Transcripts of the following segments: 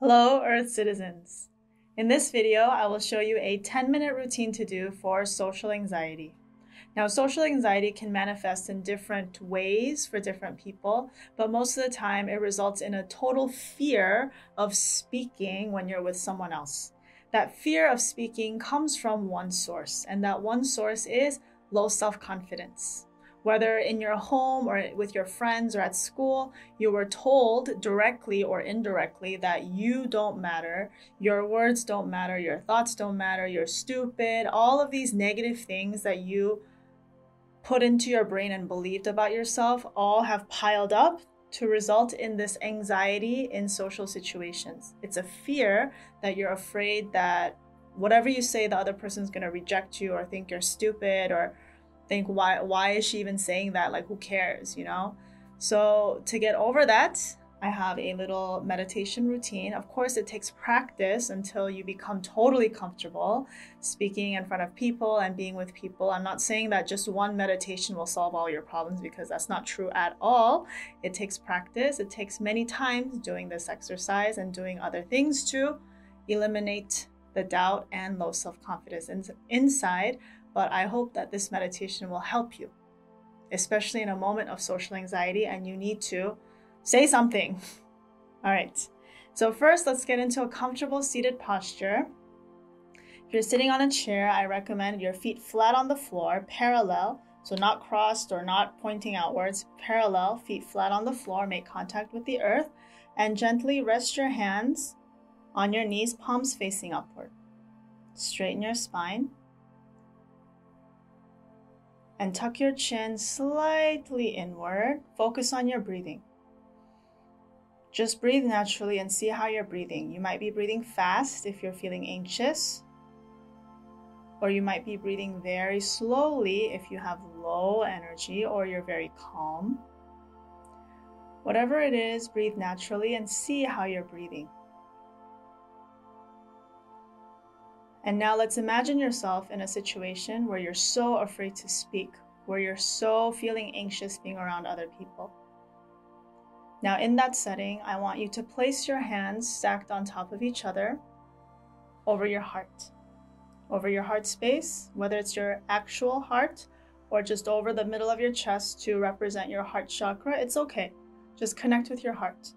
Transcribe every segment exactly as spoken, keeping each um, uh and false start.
Hello Earth citizens! In this video, I will show you a ten minute routine to do for social anxiety. Now, social anxiety can manifest in different ways for different people, but most of the time it results in a total fear of speaking when you're with someone else. That fear of speaking comes from one source, and that one source is low self-confidence. Whether in your home or with your friends or at school, you were told directly or indirectly that you don't matter, your words don't matter, your thoughts don't matter, you're stupid, all of these negative things that you put into your brain and believed about yourself all have piled up to result in this anxiety in social situations. It's a fear that you're afraid that whatever you say, the other person's going to reject you or think you're stupid or think why why is she even saying that, like who cares, you know? So to get over that, I have a little meditation routine. Of course, it takes practice until you become totally comfortable speaking in front of people and being with people. I'm not saying that just one meditation will solve all your problems, because that's not true at all. It takes practice. It takes many times doing this exercise and doing other things to eliminate the doubt and low self-confidence inside. But I hope that this meditation will help you, especially in a moment of social anxiety and you need to say something. All right. So first, let's get into a comfortable seated posture. If you're sitting on a chair, I recommend your feet flat on the floor, parallel, so not crossed or not pointing outwards, parallel, feet flat on the floor, make contact with the earth, and gently rest your hands on your knees, palms facing upward. Straighten your spine. And tuck your chin slightly inward. Focus on your breathing. Just breathe naturally and see how you're breathing. You might be breathing fast if you're feeling anxious, or you might be breathing very slowly if you have low energy or you're very calm. Whatever it is, breathe naturally and see how you're breathing. And now let's imagine yourself in a situation where you're so afraid to speak, where you're so feeling anxious being around other people. Now in that setting, I want you to place your hands stacked on top of each other over your heart, over your heart space, whether it's your actual heart or just over the middle of your chest to represent your heart chakra. It's okay. Just connect with your heart.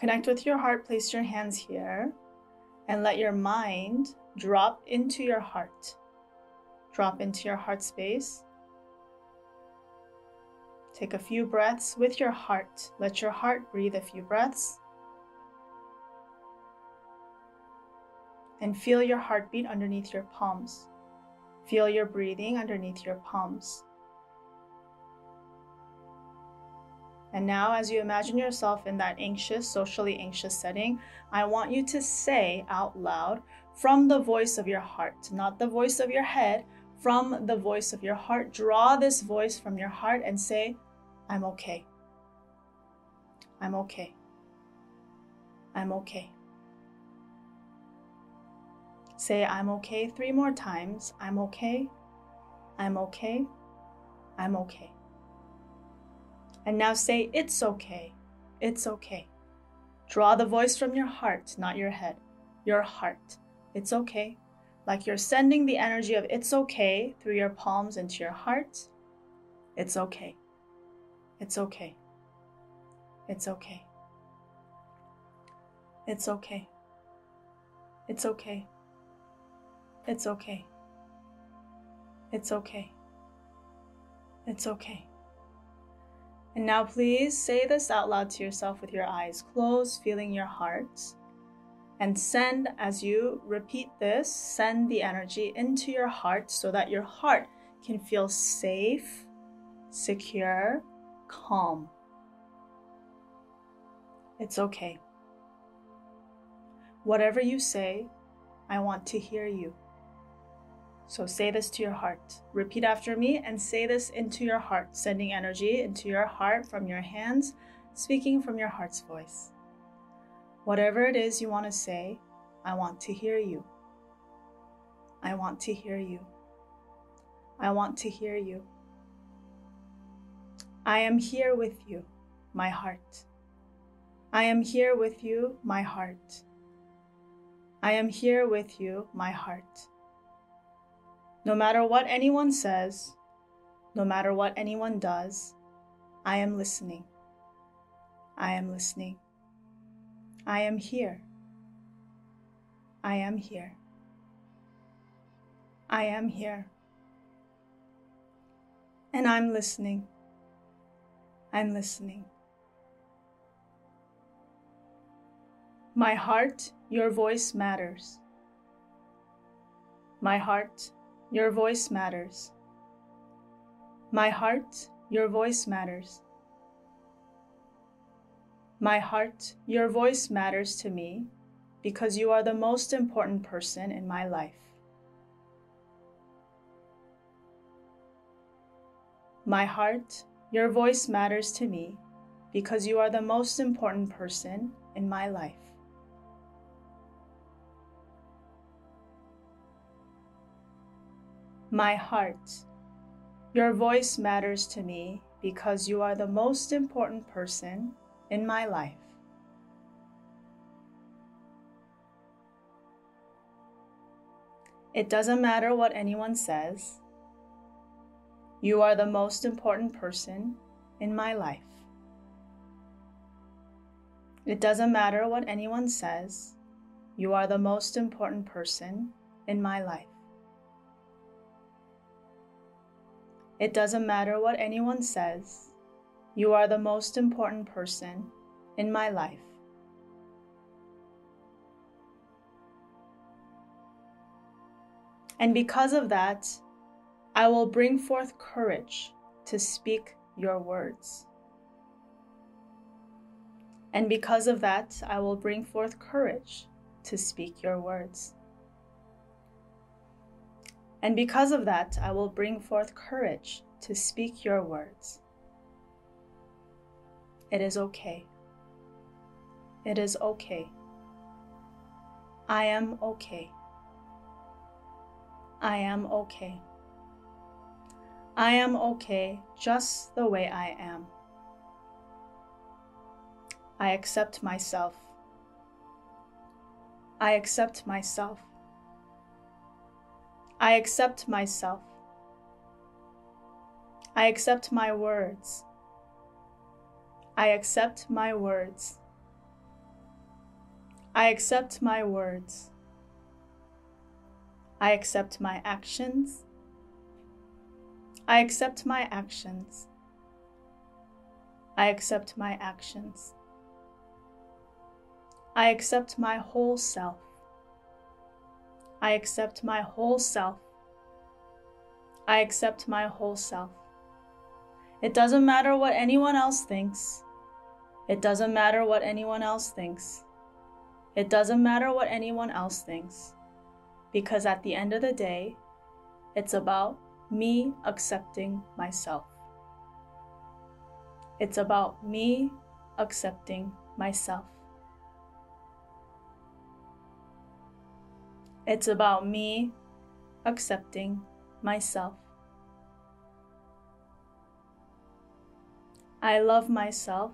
Connect with your heart. Place your hands here. And let your mind drop into your heart. Drop into your heart space. Take a few breaths with your heart. Let your heart breathe a few breaths. And feel your heartbeat underneath your palms. Feel your breathing underneath your palms. And now, as you imagine yourself in that anxious, socially anxious setting, I want you to say out loud from the voice of your heart, not the voice of your head, from the voice of your heart. Draw this voice from your heart and say, I'm okay. I'm okay. I'm okay. Say, I'm okay three more times. I'm okay. I'm okay. I'm okay. And now say, it's okay, it's okay. Draw the voice from your heart, not your head, your heart. It's okay. Like you're sending the energy of it's okay through your palms into your heart. It's okay, it's okay, it's okay, it's okay, it's okay, it's okay, it's okay, it's okay. And now please say this out loud to yourself with your eyes closed, feeling your heart. And send, as you repeat this, send the energy into your heart so that your heart can feel safe, secure, calm. It's okay. Whatever you say, I want to hear you. So say this to your heart. Repeat after me and say this into your heart, sending energy into your heart from your hands, speaking from your heart's voice. Whatever it is you want to say, I want to hear you. I want to hear you. I want to hear you. I am here with you, my heart. I am here with you, my heart. I am here with you, my heart. No matter what anyone says, no matter what anyone does, I am listening. I am listening. I am here. I am here. I am here. And I'm listening. I'm listening. My heart, your voice matters. My heart, your voice matters. My heart, your voice matters. My heart, your voice matters to me because you are the most important person in my life. My heart, your voice matters to me because you are the most important person in my life. My heart, your voice matters to me because you are the most important person in my life. It doesn't matter what anyone says. You are the most important person in my life. It doesn't matter what anyone says. You are the most important person in my life. It doesn't matter what anyone says. You are the most important person in my life. And because of that, I will bring forth courage to speak your words. And because of that, I will bring forth courage to speak your words. And because of that, I will bring forth courage to speak your words. It is okay. It is okay. I am okay. I am okay. I am okay just the way I am. I accept myself. I accept myself. I accept myself. I accept my words. I accept my words. I accept my words. I accept my actions. I accept my actions. I accept my actions. I accept my whole self. I accept my whole self. I accept my whole self. It doesn't matter what anyone else thinks. It doesn't matter what anyone else thinks. It doesn't matter what anyone else thinks. Because at the end of the day, it's about me accepting myself. It's about me accepting myself. It's about me accepting myself. I love myself.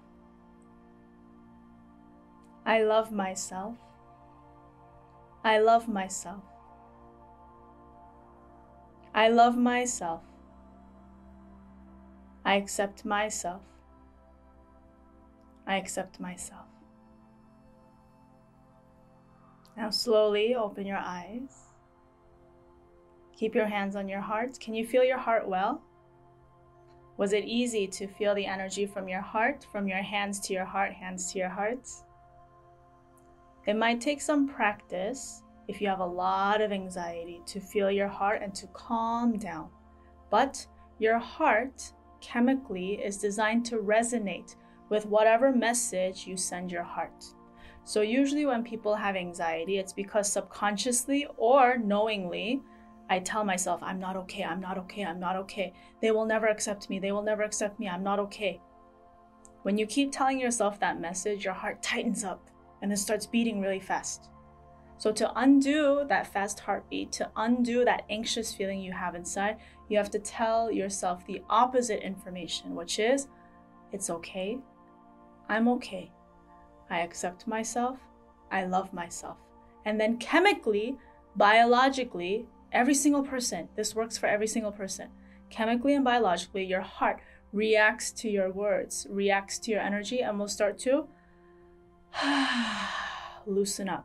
I love myself. I love myself. I love myself. I accept myself. I accept myself. Now slowly open your eyes. Keep your hands on your heart. Can you feel your heart well? Was it easy to feel the energy from your heart, from your hands to your heart, hands to your heart? It might take some practice if you have a lot of anxiety to feel your heart and to calm down. But your heart chemically is designed to resonate with whatever message you send your heart. So usually when people have anxiety, it's because subconsciously or knowingly, I tell myself, I'm not okay, I'm not okay, I'm not okay. They will never accept me, they will never accept me, I'm not okay. When you keep telling yourself that message, your heart tightens up and it starts beating really fast. So to undo that fast heartbeat, to undo that anxious feeling you have inside, you have to tell yourself the opposite information, which is, it's okay, I'm okay. I accept myself, I love myself. And then chemically, biologically, every single person, this works for every single person, chemically and biologically, your heart reacts to your words, reacts to your energy, and will start to loosen up.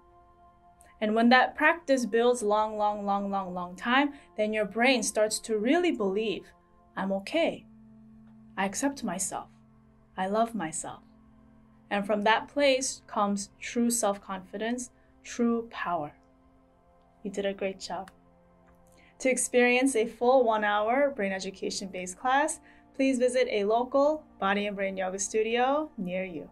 And when that practice builds long, long, long, long, long time, then your brain starts to really believe, I'm okay. I accept myself. I love myself. And from that place comes true self-confidence, true power. You did a great job. To experience a full one-hour brain education-based class, please visit a local Body and Brain Yoga studio near you.